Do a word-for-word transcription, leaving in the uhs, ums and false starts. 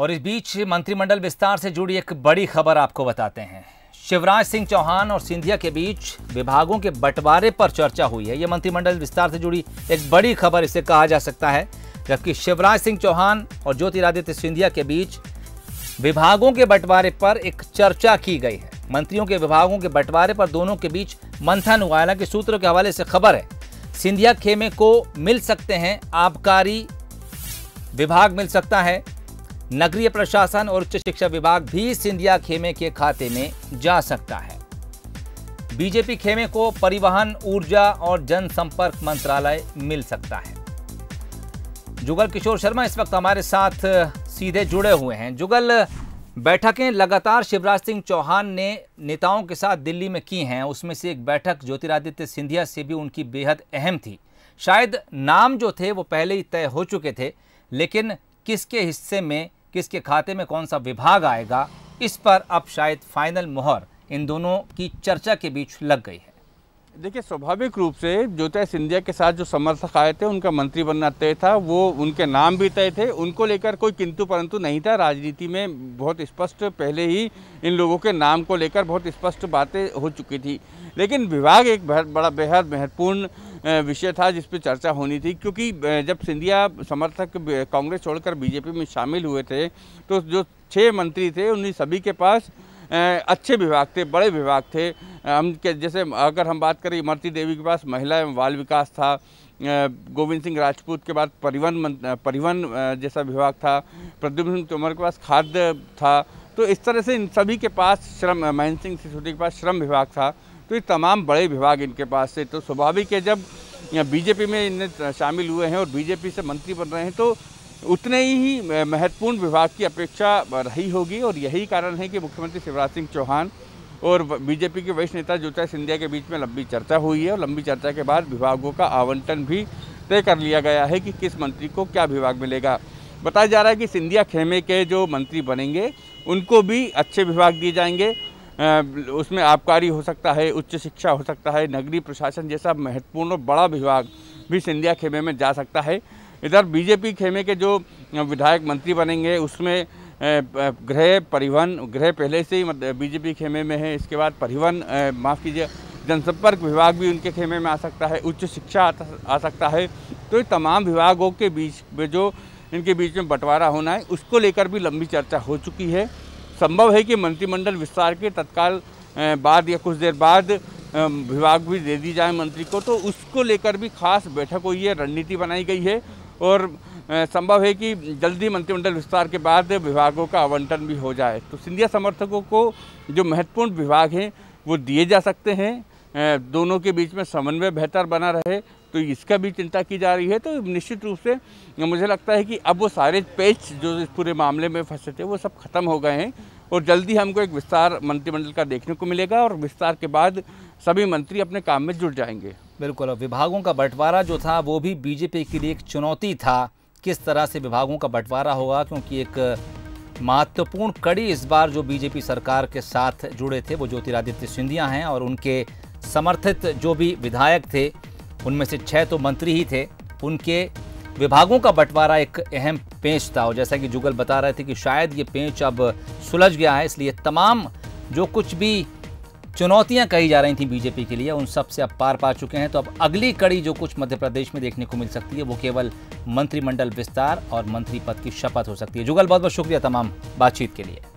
और इस बीच मंत्रिमंडल विस्तार से जुड़ी एक बड़ी खबर आपको बताते हैं। शिवराज सिंह चौहान और सिंधिया के बीच विभागों के बंटवारे पर चर्चा हुई है। ये मंत्रिमंडल विस्तार से जुड़ी एक बड़ी खबर इसे कहा जा सकता है। जबकि शिवराज सिंह चौहान और ज्योतिरादित्य सिंधिया के बीच विभागों के बंटवारे पर एक चर्चा की गई है। मंत्रियों के विभागों के बंटवारे पर दोनों के बीच मंथन हुआ है। हालांकि सूत्रों के हवाले से खबर है सिंधिया खेमे को मिल सकते हैं आबकारी विभाग, मिल सकता है नगरीय प्रशासन और उच्च शिक्षा विभाग भी सिंधिया खेमे के खाते में जा सकता है। बीजेपी खेमे को परिवहन, ऊर्जा और जनसंपर्क मंत्रालय मिल सकता है। जुगल किशोर शर्मा इस वक्त हमारे साथ सीधे जुड़े हुए हैं। जुगल, बैठकें लगातार शिवराज सिंह चौहान ने नेताओं के साथ दिल्ली में की हैं, उसमें से एक बैठक ज्योतिरादित्य सिंधिया से भी उनकी बेहद अहम थी। शायद नाम जो थे वो पहले ही तय हो चुके थे, लेकिन किसके हिस्से में, किसके खाते में कौन सा विभाग आएगा, इस पर अब शायद फाइनल मोहर इन दोनों की चर्चा के बीच लग गई है। देखिए, स्वाभाविक रूप से ज्योतिरादित्य सिंधिया के साथ जो समर्थक आए थे उनका मंत्री बनना तय था, वो उनके नाम भी तय थे, उनको लेकर कोई किंतु परंतु नहीं था। राजनीति में बहुत स्पष्ट पहले ही इन लोगों के नाम को लेकर बहुत स्पष्ट बातें हो चुकी थी। लेकिन विभाग एक बड़ा बेहद महत्वपूर्ण विषय था जिस पर चर्चा होनी थी, क्योंकि जब सिंधिया समर्थक कांग्रेस छोड़कर बीजेपी में शामिल हुए थे तो जो छः मंत्री थे उन सभी के पास अच्छे विभाग थे, बड़े विभाग थे। हम जैसे अगर हम बात करें, इमरती देवी के पास महिला एवं बाल विकास था, गोविंद सिंह राजपूत के बाद परिवहन परिवहन जैसा विभाग था, प्रद्युम्न तोमर के पास खाद्य था। तो इस तरह से इन सभी के पास श्रम, महेंद्र सिंह सिसोदी के पास श्रम विभाग था। तो ये तमाम बड़े विभाग इनके पास थे। तो स्वाभाविक है जब बीजेपी में इन्हें शामिल हुए हैं और बीजेपी से मंत्री बन रहे हैं तो उतने ही महत्वपूर्ण विभाग की अपेक्षा रही होगी। और यही कारण है कि मुख्यमंत्री शिवराज सिंह चौहान और बीजेपी के वरिष्ठ नेता ज्योतिरादित्य सिंधिया के बीच में लंबी चर्चा हुई है और लंबी चर्चा के बाद विभागों का आवंटन भी तय कर लिया गया है कि किस मंत्री को क्या विभाग मिलेगा। बताया जा रहा है कि सिंधिया खेमे के जो मंत्री बनेंगे उनको भी अच्छे विभाग दिए जाएंगे। उसमें आबकारी हो सकता है, उच्च शिक्षा हो सकता है, नगरीय प्रशासन जैसा महत्वपूर्ण और बड़ा विभाग भी सिंधिया खेमे में जा सकता है। इधर बीजेपी खेमे के जो विधायक मंत्री बनेंगे उसमें गृह, परिवहन, गृह पहले से ही बीजेपी खेमे में है, इसके बाद परिवहन, माफ़ कीजिए जनसंपर्क विभाग भी उनके खेमे में आ सकता है, उच्च शिक्षा आ, आ सकता है। तो ये तमाम विभागों के बीच जो इनके बीच में बंटवारा होना है उसको लेकर भी लंबी चर्चा हो चुकी है। संभव है कि मंत्रिमंडल विस्तार के तत्काल बाद या कुछ देर बाद विभाग भी दे दी जाए मंत्री को, तो उसको लेकर भी खास बैठक हुई है, रणनीति बनाई गई है और संभव है कि जल्दी मंत्रिमंडल विस्तार के बाद विभागों का आवंटन भी हो जाए। तो सिंधिया समर्थकों को जो महत्वपूर्ण विभाग हैं वो दिए जा सकते हैं, दोनों के बीच में समन्वय बेहतर बना रहे, तो इसका भी चिंता की जा रही है। तो निश्चित रूप से मुझे लगता है कि अब वो सारे पेच जो इस पूरे मामले में फंसे थे वो सब खत्म हो गए हैं और जल्दी हमको एक विस्तार मंत्रिमंडल का देखने को मिलेगा और विस्तार के बाद सभी मंत्री अपने काम में जुट जाएंगे। बिल्कुल, और विभागों का बंटवारा जो था वो भी बीजेपी के लिए एक चुनौती था, किस तरह से विभागों का बंटवारा होगा, क्योंकि एक महत्वपूर्ण कड़ी इस बार जो बीजेपी सरकार के साथ जुड़े थे वो ज्योतिरादित्य सिंधिया हैं और उनके समर्थित जो भी विधायक थे उनमें से छः तो मंत्री ही थे, उनके विभागों का बंटवारा एक अहम पेंच था। और जैसा कि जुगल बता रहे थे कि शायद ये पेंच अब सुलझ गया है, इसलिए तमाम जो कुछ भी चुनौतियां कही जा रही थी बीजेपी के लिए उन सब से अब पार पा चुके हैं। तो अब अगली कड़ी जो कुछ मध्य प्रदेश में देखने को मिल सकती है वो केवल मंत्रिमंडल विस्तार और मंत्री पद की शपथ हो सकती है। जुगल, बहुत बहुत शुक्रिया तमाम बातचीत के लिए।